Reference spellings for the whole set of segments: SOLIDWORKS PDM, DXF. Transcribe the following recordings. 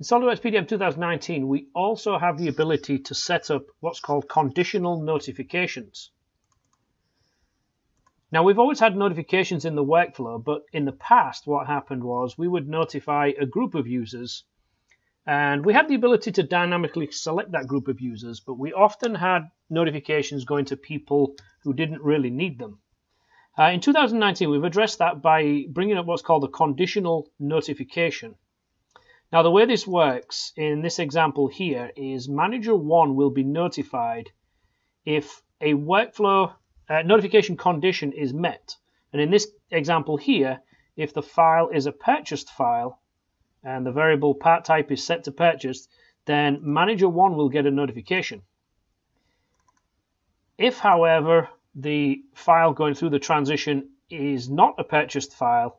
In SOLIDWORKS PDM 2019, we also have the ability to set up what's called conditional notifications. Now, we've always had notifications in the workflow, but in the past, what happened was we would notify a group of users, and we had the ability to dynamically select that group of users, but we often had notifications going to people who didn't really need them. In 2019, we've addressed that by bringing up what's called a conditional notification. Now, the way this works in this example here is Manager 1 will be notified if a workflow notification condition is met, and in this example here, if the file is a purchased file and the variable part type is set to purchased, then Manager 1 will get a notification. If, however, the file going through the transition is not a purchased file,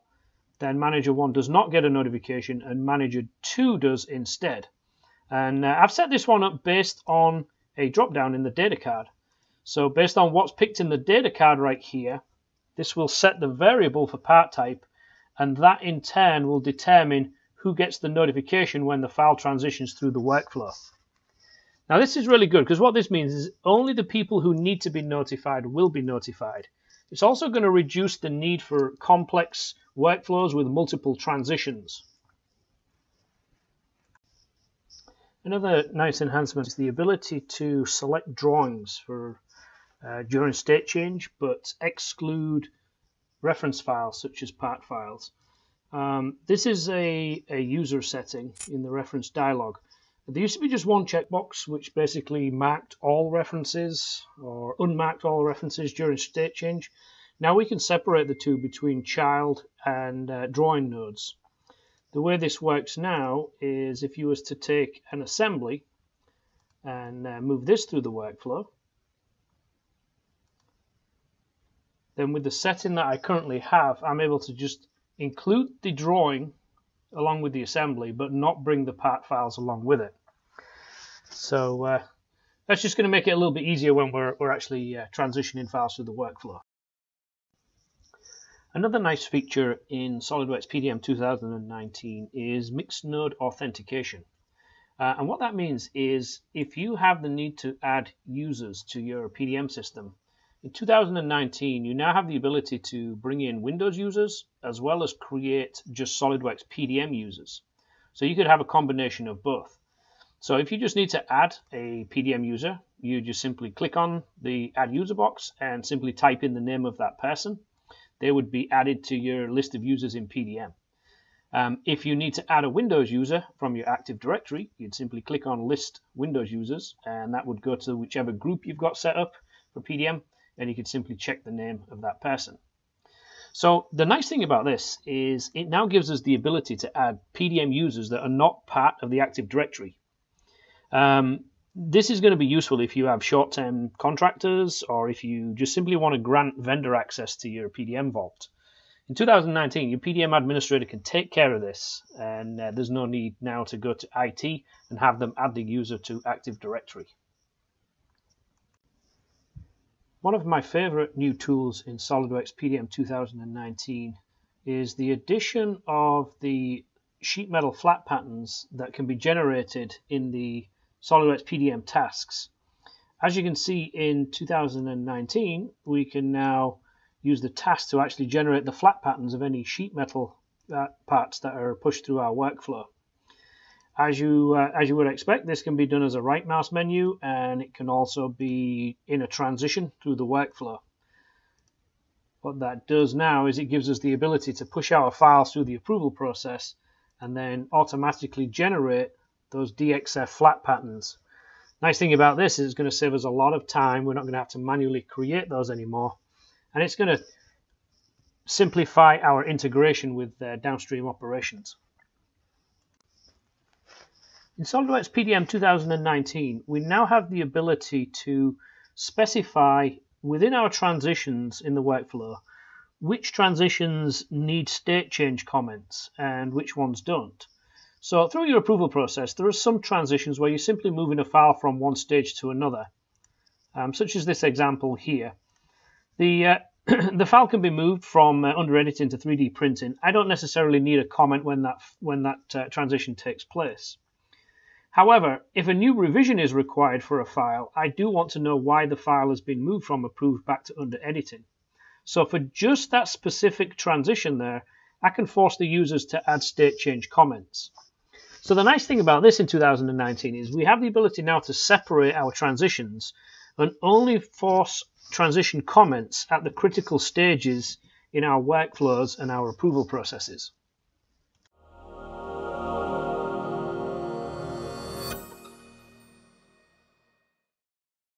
then Manager 1 does not get a notification and Manager 2 does instead. And I've set this one up based on a drop down in the data card. So based on what's picked in the data card right here, this will set the variable for part type, and that in turn will determine who gets the notification when the file transitions through the workflow. Now this is really good, because what this means is only the people who need to be notified will be notified. It's also going to reduce the need for complex workflows with multiple transitions. Another nice enhancement is the ability to select drawings for during state change, but exclude reference files such as part files. This is a user setting in the reference dialog. There used to be just one checkbox which basically marked all references or unmarked all references during state change. Now we can separate the two between child and drawing nodes. The way this works now is if you was to take an assembly and move this through the workflow, then with the setting that I currently have, I'm able to just include the drawing along with the assembly, but not bring the part files along with it. So that's just going to make it a little bit easier when we're actually transitioning files through the workflow. Another nice feature in SOLIDWORKS PDM 2019 is mixed node authentication. And what that means is if you have the need to add users to your PDM system, in 2019, you now have the ability to bring in Windows users as well as create just SOLIDWORKS PDM users. So you could have a combination of both. So if you just need to add a PDM user, you just simply click on the Add User box and simply type in the name of that person. They would be added to your list of users in PDM. If you need to add a Windows user from your Active Directory, you'd simply click on List Windows Users, and that would go to whichever group you've got set up for PDM. And you can simply check the name of that person. So the nice thing about this is it now gives us the ability to add PDM users that are not part of the Active Directory. This is going to be useful if you have short-term contractors or if you just simply want to grant vendor access to your PDM vault. In 2019, your PDM administrator can take care of this, and there's no need now to go to IT and have them add the user to Active Directory. One of my favorite new tools in SOLIDWORKS PDM 2019 is the addition of the sheet metal flat patterns that can be generated in the SOLIDWORKS PDM tasks. As you can see in 2019, we can now use the task to actually generate the flat patterns of any sheet metal parts that are pushed through our workflow. As you would expect, this can be done as a right mouse menu, and it can also be in a transition through the workflow. What that does now is it gives us the ability to push our files through the approval process and then automatically generate those DXF flat patterns. Nice thing about this is it's going to save us a lot of time. We're not going to have to manually create those anymore, and it's going to simplify our integration with downstream operations. In SOLIDWORKS PDM 2019, we now have the ability to specify within our transitions in the workflow which transitions need state change comments and which ones don't. So through your approval process, there are some transitions where you're simply moving a file from one stage to another, such as this example here. The file can be moved from under editing to 3D printing. I don't necessarily need a comment when that transition takes place. However, if a new revision is required for a file, I do want to know why the file has been moved from approved back to under editing. So for just that specific transition there, I can force the users to add state change comments. So the nice thing about this in 2019 is we have the ability now to separate our transitions and only force transition comments at the critical stages in our workflows and our approval processes.